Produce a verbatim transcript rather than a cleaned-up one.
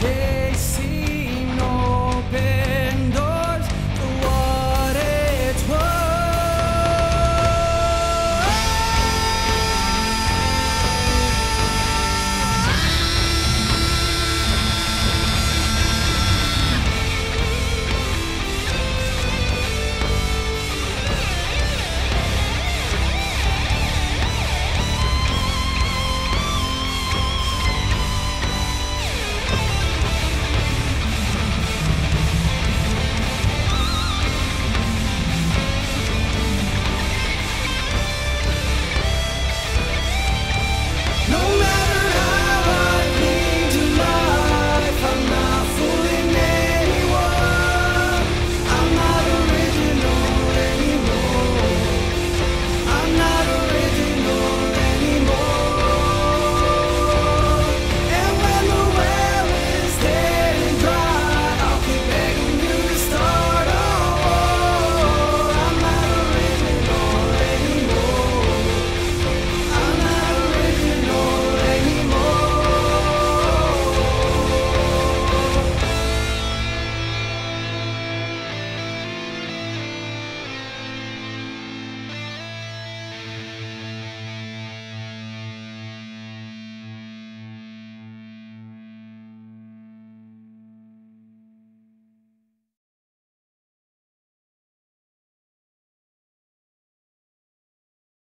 change.